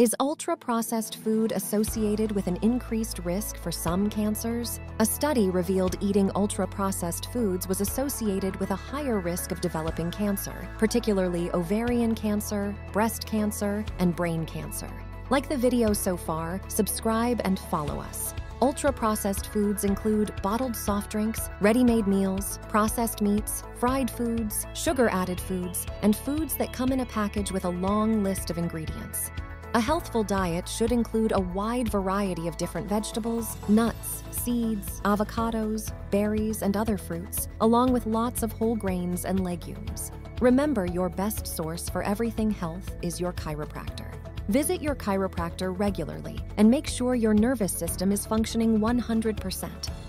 Is ultra-processed food associated with an increased risk for some cancers? A study revealed eating ultra-processed foods was associated with a higher risk of developing cancer, particularly ovarian cancer, breast cancer, and brain cancer. Like the video so far, subscribe and follow us. Ultra-processed foods include bottled soft drinks, ready-made meals, processed meats, fried foods, sugar-added foods, and foods that come in a package with a long list of ingredients. A healthful diet should include a wide variety of different vegetables, nuts, seeds, avocados, berries, and other fruits, along with lots of whole grains and legumes. Remember, your best source for everything health is your chiropractor. Visit your chiropractor regularly and make sure your nervous system is functioning 100%.